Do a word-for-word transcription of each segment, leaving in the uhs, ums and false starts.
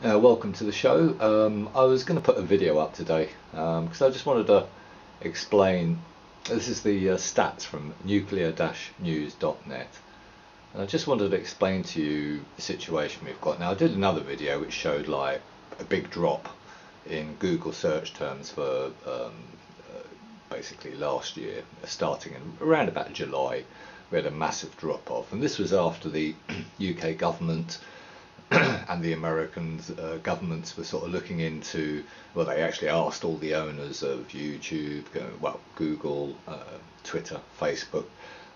Uh, welcome to the show. Um, I was going to put a video up today because um, I just wanted to explain. This is the uh, stats from nuclear dash news dot net, and I just wanted to explain to you the situation we've got now. I did another video which showed like a big drop in Google search terms for um, uh, basically last year, starting in around about July. We had a massive drop off, and this was after the U K government and the American uh, governments were sort of looking into, well, they actually asked all the owners of YouTube, well, Google, uh, Twitter, Facebook,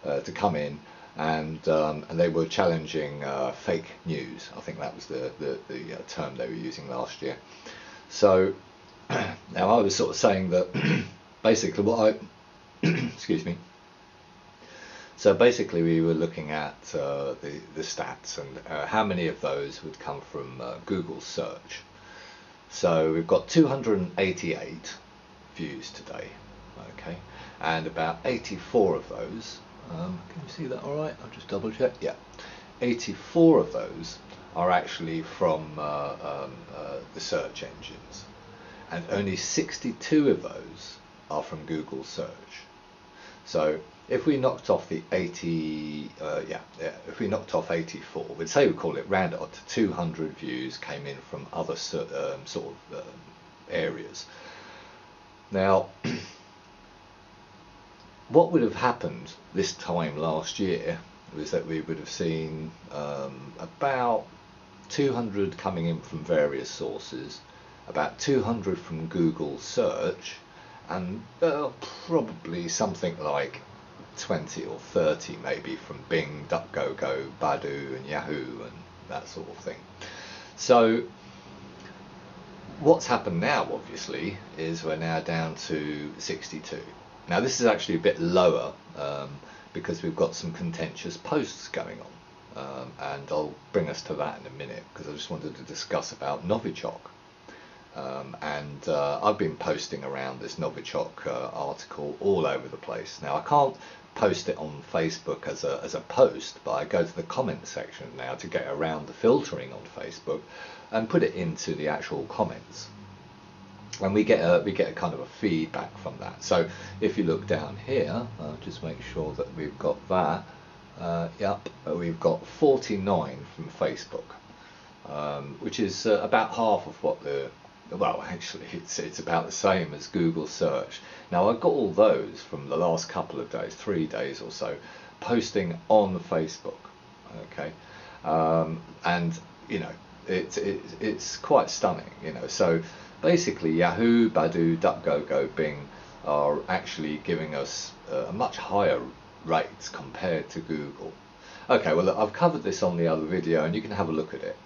uh, to come in, and um, and they were challenging uh, fake news. I think that was the the, the uh, term they were using last year. So now I was sort of saying that basically what I excuse me. So basically we were looking at uh, the, the stats and uh, how many of those would come from uh, Google search. So we've got two hundred eighty-eight views today, okay, and about eighty-four of those, um, can you see that all right? I'll just double check, yeah, eighty-four of those are actually from uh, um, uh, the search engines, and only sixty-two of those are from Google search. So if we knocked off the eighty, uh, yeah, yeah, if we knocked off eighty-four, we'd say we call it round up to two hundred views came in from other um, sort of um, areas. Now, what would have happened this time last year was that we would have seen um, about two hundred coming in from various sources, about two hundred from Google search, and uh, probably something like twenty or thirty maybe from Bing, DuckDuckGo, Baidu and Yahoo and that sort of thing. So what's happened now obviously is we're now down to sixty-two. Now this is actually a bit lower um, because we've got some contentious posts going on, um, and I'll bring us to that in a minute because I just wanted to discuss about Novichok. Um, and uh, I've been posting around this Novichok uh, article all over the place. Now I can't post it on Facebook as a, as a post, but I go to the comment section now to get around the filtering on Facebook and put it into the actual comments, and we get a, we get a kind of a feedback from that. So if you look down here, I'll just make sure that we've got that, uh, yep, we've got forty-nine from Facebook, um, which is uh, about half of what the well actually it's it's about the same as Google search. Now I got all those from the last couple of days, three days or so, posting on Facebook, okay, um, and you know it's it, it's quite stunning, you know. So basically Yahoo, Baidu, DuckDuckGo, Bing are actually giving us a much higher rate compared to Google. Okay, well look, I've covered this on the other video and you can have a look at it.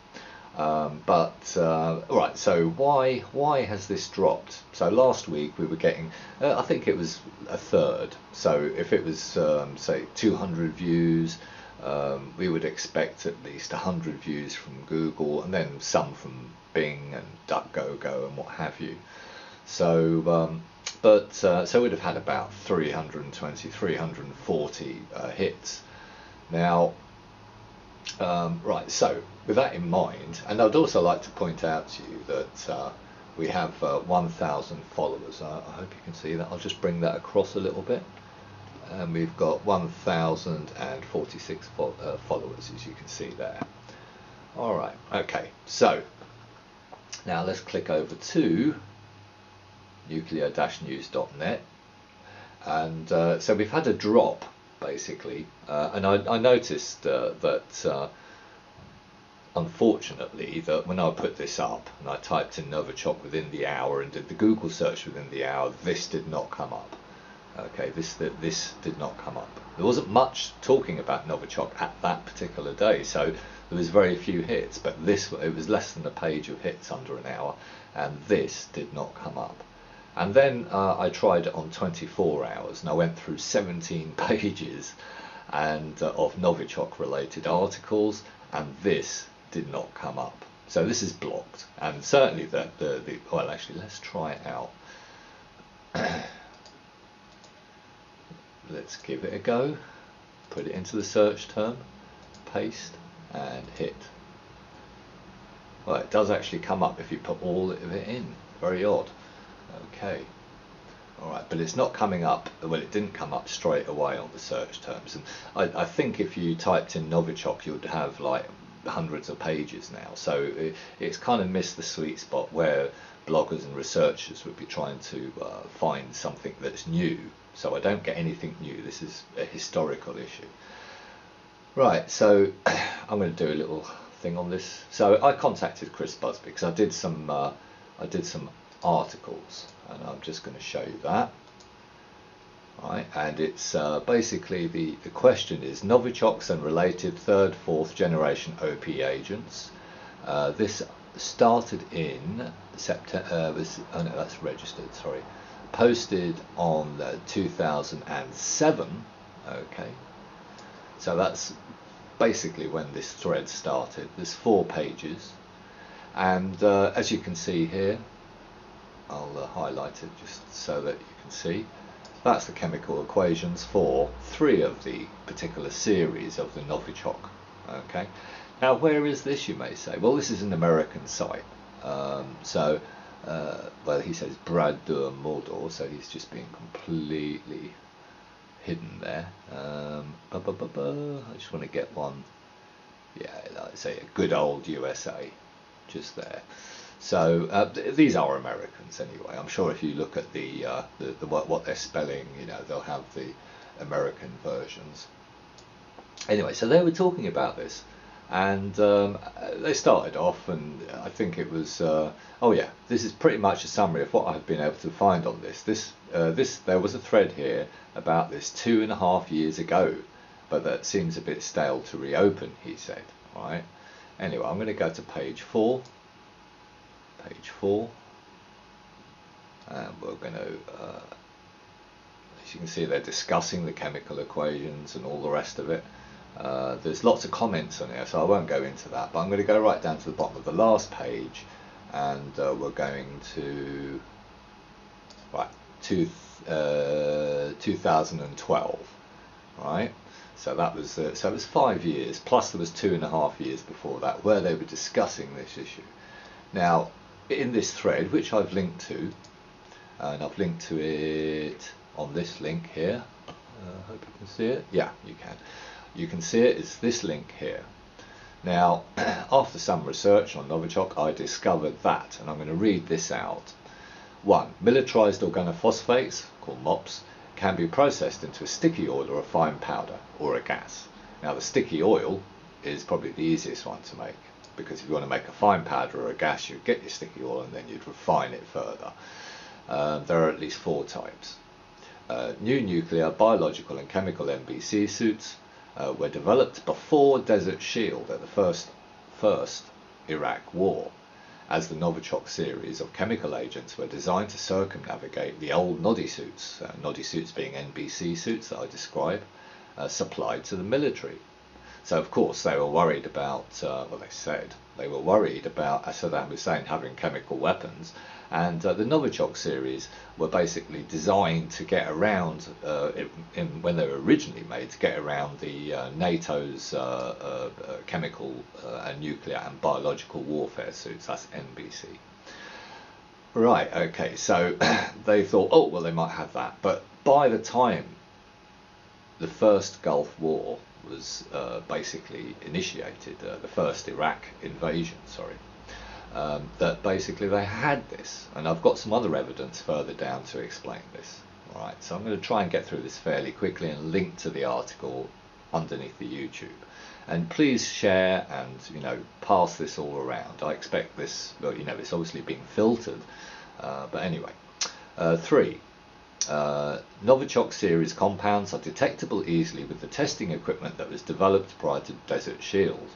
Um, but uh, all right, so why why has this dropped? So last week we were getting, uh, I think it was a third. So if it was um, say two hundred views, um, we would expect at least one hundred views from Google, and then some from Bing and DuckDuckGo and what have you. So um, but uh, so we'd have had about three hundred twenty, three hundred forty uh, hits. Now. Um, right, so with that in mind, and I'd also like to point out to you that uh, we have uh, one thousand followers. I, I hope you can see that. I'll just bring that across a little bit, and we've got one thousand forty-six fo uh, followers, as you can see there. All right, okay, so now let's click over to nuclear dash news dot net, and uh, so we've had a drop basically, uh, and I, I noticed uh, that uh, unfortunately that when I put this up and I typed in Novichok within the hour and did the Google search within the hour, this did not come up. Okay, this that this did not come up. There wasn't much talking about Novichok at that particular day, so there was very few hits, but this, it was less than a page of hits under an hour, and this did not come up. And then uh, I tried it on twenty-four hours, and I went through seventeen pages and uh, of Novichok related articles, and this did not come up. So this is blocked, and certainly that the, the well actually let's try it out. Let's give it a go, put it into the search term, paste and hit. Well, it does actually come up if you put all of it in. Very odd. Okay. Alright, but it's not coming up, well, it didn't come up straight away on the search terms. And I, I think if you typed in Novichok, you'd have like hundreds of pages now. So it, it's kind of missed the sweet spot where bloggers and researchers would be trying to uh, find something that's new. So I don't get anything new. This is a historical issue. Right, so I'm going to do a little thing on this. So I contacted Chris Busby because I did some uh, I did some articles, and I'm just going to show you that. Right, and it's uh, basically the the question is Novichok's and related third, fourth generation O P agents. Uh, this started in September. Uh, was oh no, that's registered. Sorry, posted on uh, two thousand seven. Okay, so that's basically when this thread started. There's four pages, and uh, as you can see here, I'll uh, highlight it just so that you can see. That's the chemical equations for three of the particular series of the Novichok. Okay, now where is this, you may say? Well, this is an American site. Um, so, uh, well, he says Brad Duermordor, so he's just been completely hidden there. Um, ba -ba -ba -ba. I just want to get one. Yeah, like say a good old U S A, just there. So uh, th these are Americans anyway. I'm sure if you look at the, uh, the, the what, what they're spelling, you know, they'll have the American versions. Anyway, so they were talking about this, and um, they started off, and I think it was, uh, oh yeah, this is pretty much a summary of what I've been able to find on this. This, uh, this, there was a thread here about this two and a half years ago, but that seems a bit stale to reopen, he said. All right. Anyway, I'm going to go to page four. Page four, and we're going to, uh, as you can see, they're discussing the chemical equations and all the rest of it. Uh, there's lots of comments on here, so I won't go into that, but I'm going to go right down to the bottom of the last page, and uh, we're going to, right, to, uh, two thousand twelve, right? So that was, uh, so it was five years, plus there was two and a half years before that, where they were discussing this issue. Now, in this thread, which I've linked to, and I've linked to it on this link here. I uh, hope you can see it. Yeah, you can. You can see it. It's this link here. Now, after some research on Novichok, I discovered that, and I'm going to read this out. One, militarized organophosphates, called MOPS, can be processed into a sticky oil or a fine powder or a gas. Now, the sticky oil is probably the easiest one to make, because if you want to make a fine powder or a gas, you'd get your sticky oil and then you'd refine it further. Uh, there are at least four types. Uh, new nuclear, biological and chemical N B C suits uh, were developed before Desert Shield at the first, first Iraq war, as the Novichok series of chemical agents were designed to circumnavigate the old noddy suits, uh, noddy suits being N B C suits that I describe, uh, supplied to the military. So of course they were worried about, uh, well they said, they were worried about Saddam Hussein having chemical weapons, and uh, the Novichok series were basically designed to get around, uh, in, in, when they were originally made, to get around the uh, NATO's uh, uh, uh, chemical uh, and nuclear and biological warfare suits, that's N B C. Right, okay, so they thought, oh, well they might have that, but by the time the first Gulf War was uh, basically initiated, uh, the first Iraq invasion, sorry, um, that basically they had this, and I've got some other evidence further down to explain this. All right, so I'm going to try and get through this fairly quickly and link to the article underneath the YouTube, and please share and, you know, pass this all around. I expect this, well, you know, it's obviously being filtered, uh, but anyway. Uh, three. Uh, Novichok series compounds are detectable easily with the testing equipment that was developed prior to Desert Shield.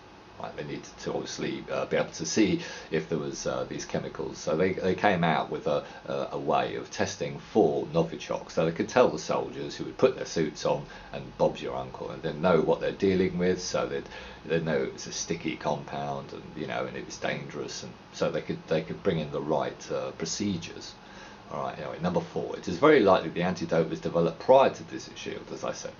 Right, they needed to obviously uh, be able to see if there was uh, these chemicals, so they, they came out with a, uh, a way of testing for Novichok, so they could tell the soldiers who would put their suits on and Bob's your uncle, and then know what they're dealing with, so they'd, they'd know it was a sticky compound, and you know, and it was dangerous, and so they could they could bring in the right uh, procedures. Alright, anyway, number four. It is very likely the antidote was developed prior to Desert Shield, as I said.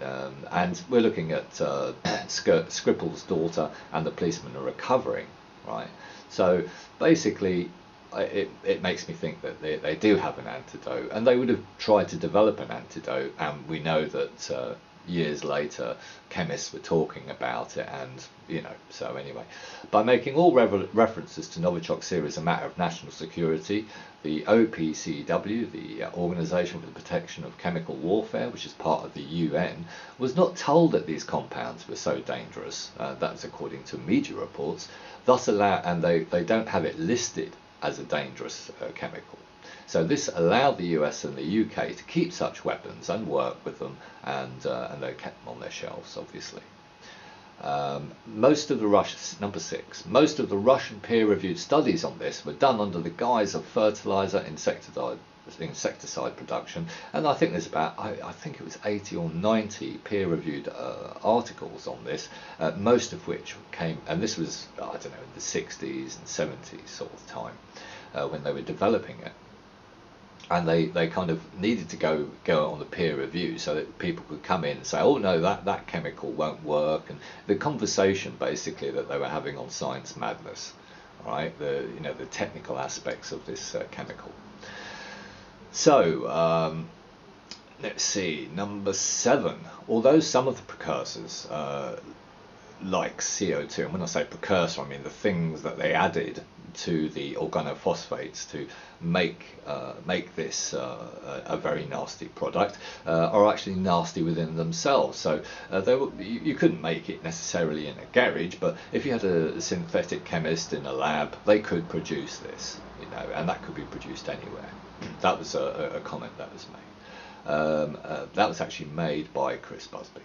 Um, and we're looking at uh, Skripal's daughter and the policeman are recovering right? So basically, it, it makes me think that they, they do have an antidote, and they would have tried to develop an antidote, and we know that uh, years later chemists were talking about it, and you know, so anyway, by making all rever references to Novichok series a matter of national security, the O P C W, the Organization for the Protection of Chemical Warfare, which is part of the U N, was not told that these compounds were so dangerous. Uh, that's according to media reports, thus allow, and they, they don't have it listed as a dangerous uh, chemical. So this allowed the U S and the U K to keep such weapons and work with them, and, uh, and they kept them on their shelves, obviously. Um, most of the Russian, number six, most of the Russian peer-reviewed studies on this were done under the guise of fertilizer insecticide, insecticide production, and I think there's about, I, I think it was eighty or ninety peer-reviewed uh, articles on this, uh, most of which came, and this was, I don't know, in the sixties and seventies sort of time, uh, when they were developing it. And they, they kind of needed to go go on the peer review so that people could come in and say, oh no, that, that chemical won't work. And the conversation basically that they were having on Science Madness, right? The, you know, the technical aspects of this uh, chemical. So um, let's see, number seven. Although some of the precursors, uh, like C O two, and when I say precursor, I mean the things that they added to the organophosphates to make uh, make this uh, a very nasty product, uh, are actually nasty within themselves. So uh, they were, you, you couldn't make it necessarily in a garage, but if you had a synthetic chemist in a lab, they could produce this, you know, and that could be produced anywhere. That was a, a comment that was made. Um, uh, that was actually made by Chris Busby.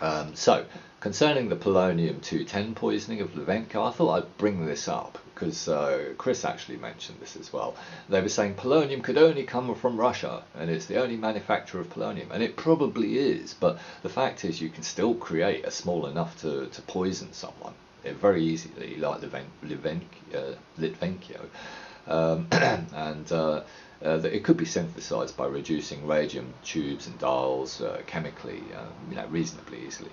Um, so, concerning the polonium two ten poisoning of Levenka, I thought I'd bring this up because uh, Chris actually mentioned this as well. They were saying polonium could only come from Russia and it's the only manufacturer of polonium, and it probably is, but the fact is you can still create a small enough to, to poison someone very easily, like Leven Leven uh, Litvenkio. Um, and uh, uh, that it could be synthesized by reducing radium tubes and dials uh, chemically, uh, you know, reasonably easily.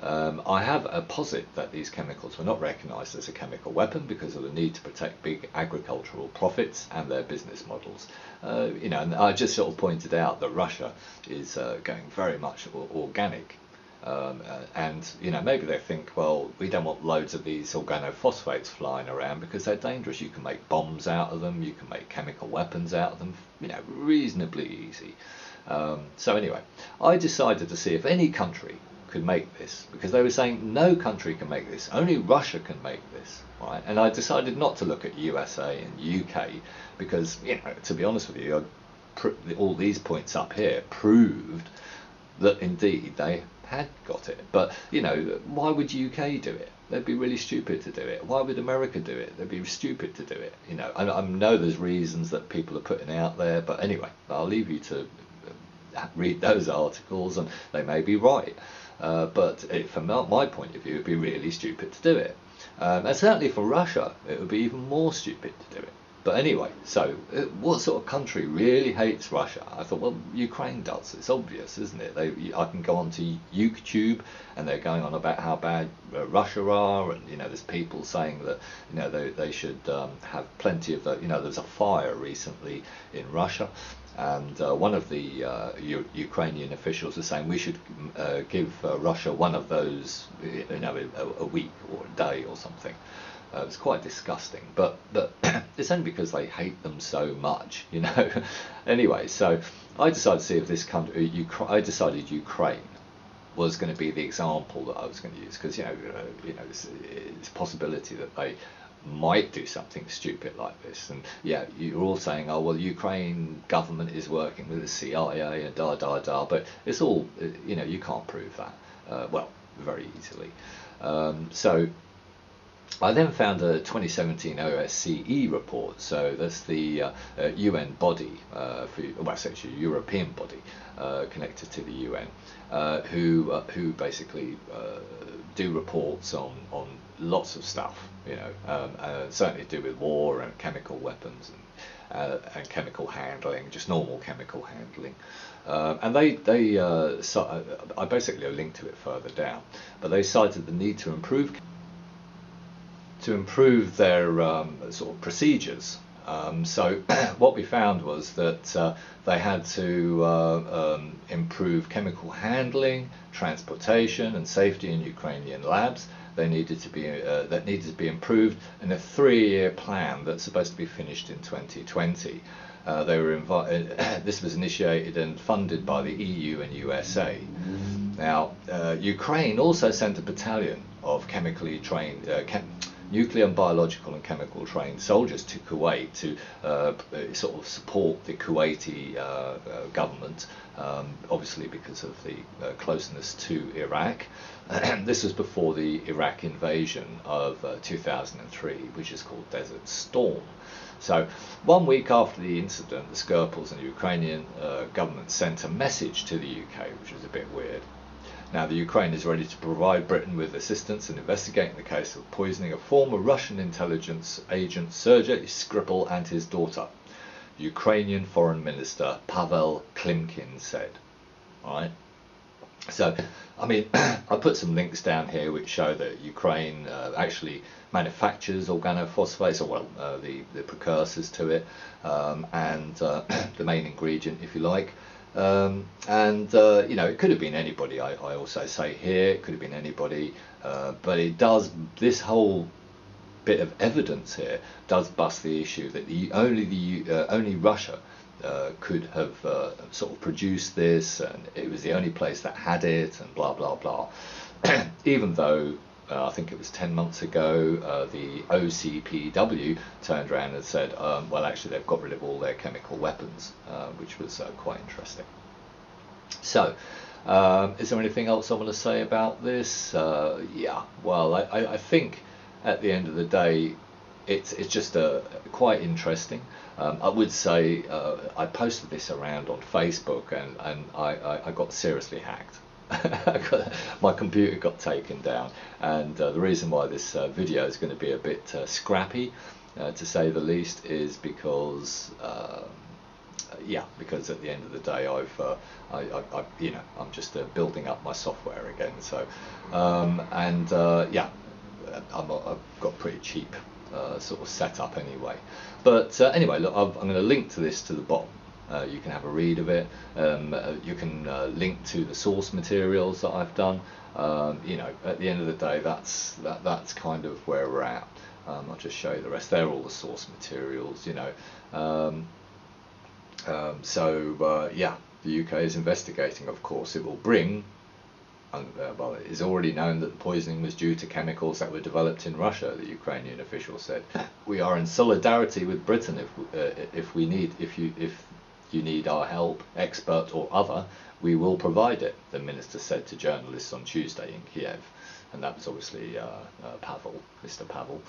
Um, I have a posit that these chemicals were not recognized as a chemical weapon because of the need to protect big agricultural profits and their business models. Uh, you know, and I just sort of pointed out that Russia is uh, going very much organic. Um, and you know, maybe they think, well, we don't want loads of these organophosphates flying around because they're dangerous. You can make bombs out of them, you can make chemical weapons out of them, you know, reasonably easy. Um, so anyway, I decided to see if any country could make this, because they were saying no country can make this, only Russia can make this, right? And I decided not to look at U S A and U K because, you know, to be honest with you, all these points up here proved that indeed they had got it. But you know, why would U K do it? They'd be really stupid to do it. Why would America do it? They'd be stupid to do it. You know, I, I know there's reasons that people are putting out there, but anyway, I'll leave you to read those articles, and they may be right. Uh, but it, from my point of view, it'd be really stupid to do it, um, and certainly for Russia, it would be even more stupid to do it. But anyway, so what sort of country really hates Russia? I thought, well, Ukraine does. It's obvious, isn't it? They, I can go on to YouTube and they're going on about how bad uh, Russia are, and you know, there's people saying that, you know, they, they should um, have plenty of the, you know, there's a fire recently in Russia, and uh, one of the uh, U Ukrainian officials was saying we should uh, give uh, Russia one of those, you know, a, a week or a day or something. Uh, it's quite disgusting, but, but it's only because they hate them so much, you know. Anyway, so I decided to see if this country, Ukra I decided Ukraine was going to be the example that I was going to use, because, you know, uh, you know, it's, it's a possibility that they might do something stupid like this. And yeah, you're all saying, oh well, Ukraine government is working with the C I A and da da da, but it's all, you know, you can't prove that, uh, well, very easily. Um, so I then found a twenty seventeen O S C E report, so that's the uh, uh, U N body, uh, for, well, it's actually a European body uh, connected to the U N, uh, who uh, who basically uh, do reports on, on lots of stuff, you know, um, uh, certainly to do with war and chemical weapons and, uh, and chemical handling, just normal chemical handling. Um, and they, they uh, so I basically linked to it further down, but they cited the need to improve to improve their um, sort of procedures. Um, so what we found was that uh, they had to uh, um, improve chemical handling, transportation and safety in Ukrainian labs. They needed to be uh, that needed to be improved in a three-year plan that's supposed to be finished in twenty twenty. Uh, they were invited. This was initiated and funded by the E U and U S A. Now, uh, Ukraine also sent a battalion of chemically trained, uh, chem nuclear, and biological, and chemical trained soldiers to Kuwait to uh, sort of support the Kuwaiti uh, uh, government, um, obviously because of the uh, closeness to Iraq. This was before the Iraq invasion of uh, two thousand three, which is called Desert Storm. So one week after the incident, the Skripals and the Ukrainian uh, government sent a message to the U K, which was a bit weird. Now, the Ukraine is ready to provide Britain with assistance in investigating the case of poisoning of former Russian intelligence agent Sergei Skripal and his daughter, Ukrainian Foreign Minister Pavel Klimkin said. All right. So, I mean, I put some links down here which show that Ukraine uh, actually manufactures organophosphates, or well, uh, the, the precursors to it, um, and uh, the main ingredient, if you like. Um, and, uh, you know, it could have been anybody, I, I also say here, it could have been anybody, uh, but it does, this whole bit of evidence here does bust the issue that the, only, the, uh, only Russia uh, could have uh, sort of produced this, and it was the only place that had it, and blah, blah, blah. Even though, uh, I think it was ten months ago, uh, the O C P W turned around and said, um, well, actually, they've got rid of all their chemical weapons, uh, which was uh, quite interesting. So, um, is there anything else I want to say about this? Uh, yeah, well, I, I think at the end of the day, it's, it's just a, quite interesting. Um, I would say uh, I posted this around on Facebook, and, and I, I, I got seriously hacked. My computer got taken down, and uh, the reason why this uh, video is going to be a bit uh, scrappy, uh, to say the least, is because uh, yeah, because at the end of the day, I've uh, I, I, I you know I'm just uh, building up my software again. So um, and uh, yeah, I'm, I've got pretty cheap uh, sort of setup anyway. But uh, anyway, look, I've, I'm going to link to this to the bottom. Uh, you can have a read of it. Um, uh, you can uh, link to the source materials that I've done. Um, you know, at the end of the day, that's that, that's kind of where we're at. Um, I'll just show you the rest. They're all the source materials. You know, um, um, so uh, yeah, the U K is investigating. Of course, it will bring. And, uh, well, it is already known that the poisoning was due to chemicals that were developed in Russia, the Ukrainian official said. We are in solidarity with Britain if uh, if we need if you if. You need our help, expert or other, we will provide it, the minister said to journalists on Tuesday in Kiev. And that was obviously uh, uh, Pavel, Mister Pavel.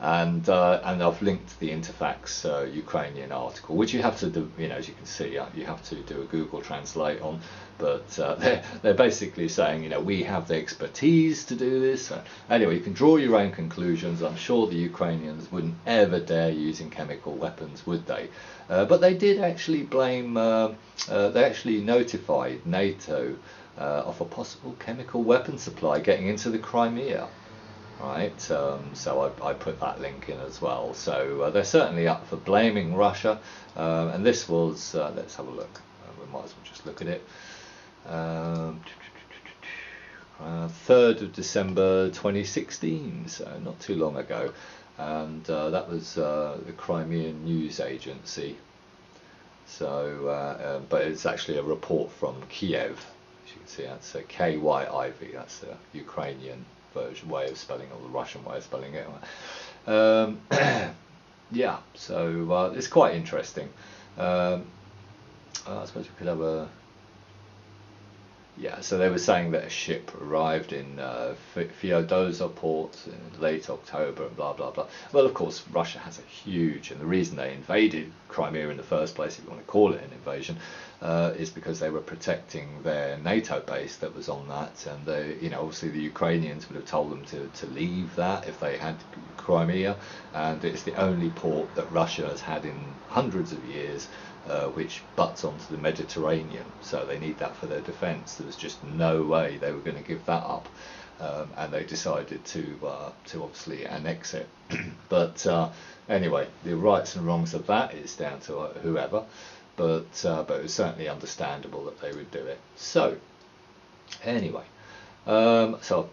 And uh, and I've linked the Interfax uh, Ukrainian article, which you have to do, you know, as you can see, uh, you have to do a Google Translate on. But uh, they're, they're basically saying, you know, we have the expertise to do this. Uh, anyway, you can draw your own conclusions. I'm sure the Ukrainians wouldn't ever dare using chemical weapons, would they? Uh, but they did actually blame, uh, uh, they actually notified NATO Uh, of a possible chemical weapon supply getting into the Crimea, right? Um, so I, I put that link in as well. So uh, they're certainly up for blaming Russia. Um, and this was, uh, let's have a look. Uh, we might as well just look at it. Um, uh, third of December twenty sixteen, so not too long ago. And uh, that was uh, the Crimean News Agency. So, uh, uh, but it's actually a report from Kiev. You can see that's a K Y I V, that's the Ukrainian version way of spelling, or the Russian way of spelling it. Um, yeah, so uh, it's quite interesting. Um, I suppose we could have a... Yeah, so they were saying that a ship arrived in uh, Feodosia port in late October and blah, blah, blah. Well, of course, Russia has a huge, and the reason they invaded Crimea in the first place, if you want to call it an invasion, uh, is because they were protecting their NATO base that was on that. And, they, you know, obviously the Ukrainians would have told them to, to leave that if they had Crimea. And it's the only port that Russia has had in hundreds of years, Uh, which butts onto the Mediterranean, so they need that for their defence. There was just no way they were going to give that up. um, and they decided to uh, to obviously annex it. But uh, anyway, the rights and wrongs of that is down to whoever, but uh, but it was certainly understandable that they would do it. So anyway, um, so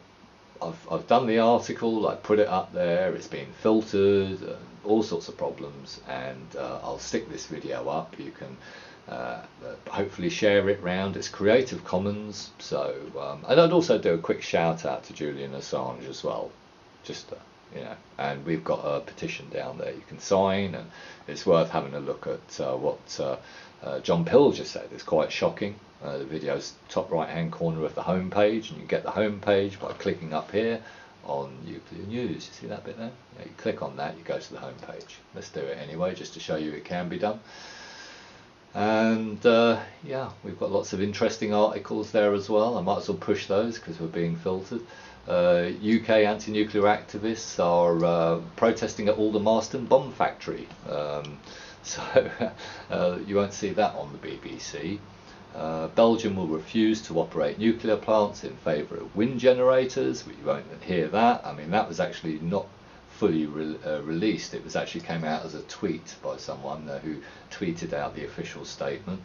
I've, I've done the article, I put it up there, it's been filtered, uh, all sorts of problems, and uh, I'll stick this video up. You can uh, hopefully share it round. It's Creative Commons, so um, and I'd also do a quick shout out to Julian Assange as well, just to, you know, and we've got a petition down there you can sign, and it's worth having a look at uh, what uh, uh, John Pilger said. It's quite shocking. Uh, the video's top right hand corner of the home page, and you get the home page by clicking up here on Nuclear News. You see that bit there? Yeah, you click on that, you go to the home page. Let's do it anyway, just to show you it can be done. And uh, yeah, we've got lots of interesting articles there as well. I might as well push those because we're being filtered. Uh, U K anti-nuclear activists are uh, protesting at Aldermaston bomb factory. Um, so uh, you won't see that on the B B C. Uh, Belgium will refuse to operate nuclear plants in favour of wind generators. You won't hear that. I mean, that was actually not fully re uh, released. It was actually came out as a tweet by someone uh, who tweeted out the official statement.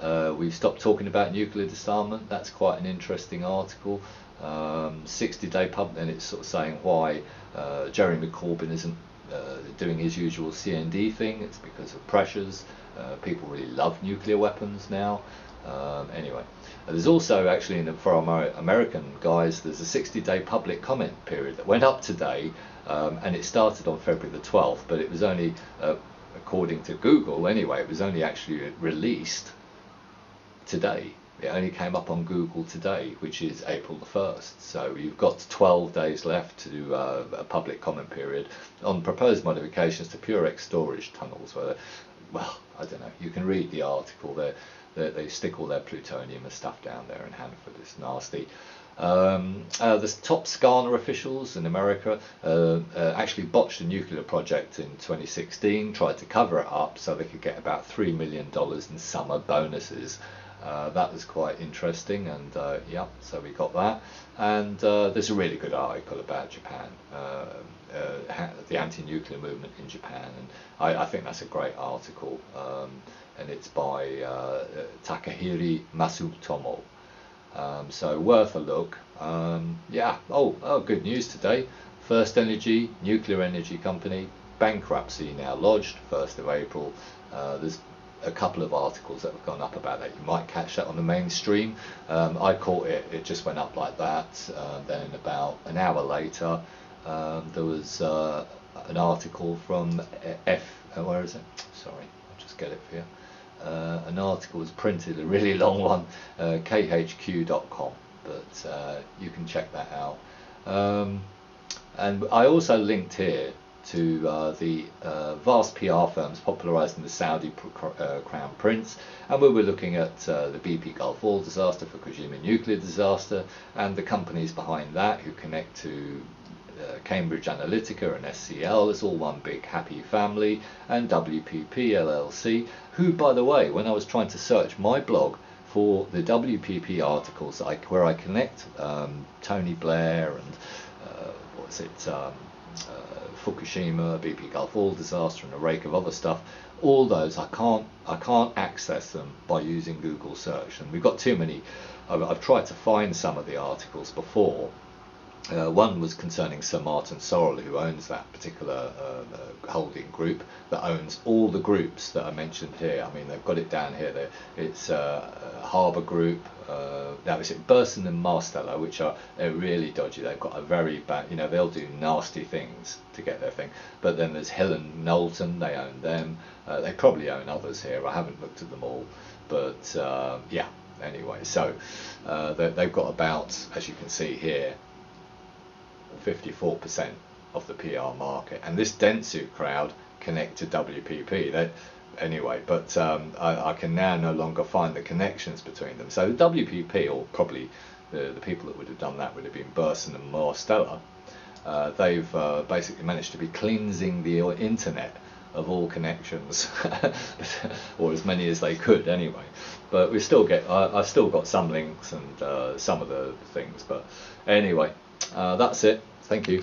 Uh, we've stopped talking about nuclear disarmament. That's quite an interesting article. Um, sixty day pub, and it's sort of saying why uh, Jeremy Corbyn isn't uh, doing his usual C N D thing. It's because of pressures. Uh, people really love nuclear weapons now. Um, anyway, there's also actually in the, for our American guys, there's a sixty day public comment period that went up today, um, and it started on February the twelfth, but it was only, uh, according to Google anyway, it was only actually released today. It only came up on Google today, which is April the first. So you've got twelve days left to do uh, a public comment period on proposed modifications to Purex storage tunnels. Where, well, I don't know, you can read the article there. They, they stick all their plutonium and stuff down there in Hanford. It's nasty. Um, uh, the top SCANA officials in America uh, uh, actually botched a nuclear project in twenty sixteen, tried to cover it up so they could get about three million dollars in summer bonuses. Uh, that was quite interesting, and uh, yeah, so we got that. And uh, there's a really good article about Japan, uh, uh, the anti-nuclear movement in Japan, and I, I think that's a great article. Um, and it's by uh, Takahiri Masutomo, um, so worth a look. Um, yeah, oh, oh, good news today. First Energy Nuclear Energy Company, bankruptcy now lodged, first of April. Uh, there's a couple of articles that have gone up about that. You might catch that on the mainstream. Um, I caught it, it just went up like that. Uh, then about an hour later, um, there was uh, an article from F, uh, where is it? Sorry, I'll just get it for you. Uh, an article was printed, a really long one, uh, K H Q dot com, but uh, you can check that out. Um, and I also linked here to uh, the uh, vast P R firms popularising the Saudi uh, Crown Prince, and we were looking at uh, the B P Gulf Oil disaster, Fukushima nuclear disaster, and the companies behind that who connect to Uh, Cambridge Analytica and S C L. It's all one big happy family. And W P P L L C, who, by the way, when I was trying to search my blog for the W P P articles I, where I connect um, Tony Blair and uh, what's it, um, uh, Fukushima, B P Gulf Oil disaster, and a rake of other stuff, all those I can't I can't access them by using Google search, and we've got too many. I've, I've tried to find some of the articles before. Uh, one was concerning Sir Martin Sorrell, who owns that particular uh, uh, holding group that owns all the groups that are mentioned here. I mean, they've got it down here. They're, it's uh, Harbour Group. Uh, that was it. Burson and Marsteller, which are they're really dodgy. They've got a very bad, you know, they'll do nasty things to get their thing. But then there's Hill and Knowlton. They own them. Uh, they probably own others here. I haven't looked at them all, but uh, yeah. Anyway, so uh, they, they've got about, as you can see here, fifty-four percent of the P R market, and this Dentsu crowd connect to W P P. That anyway, but um, I, I can now no longer find the connections between them. So the W P P, or probably the, the people that would have done that would have been Burson and Marsteller. Uh, they've uh, basically managed to be cleansing the internet of all connections, or as many as they could anyway. But we still get, I, I've still got some links and uh, some of the things. But anyway. Uh, that's it. Thank you.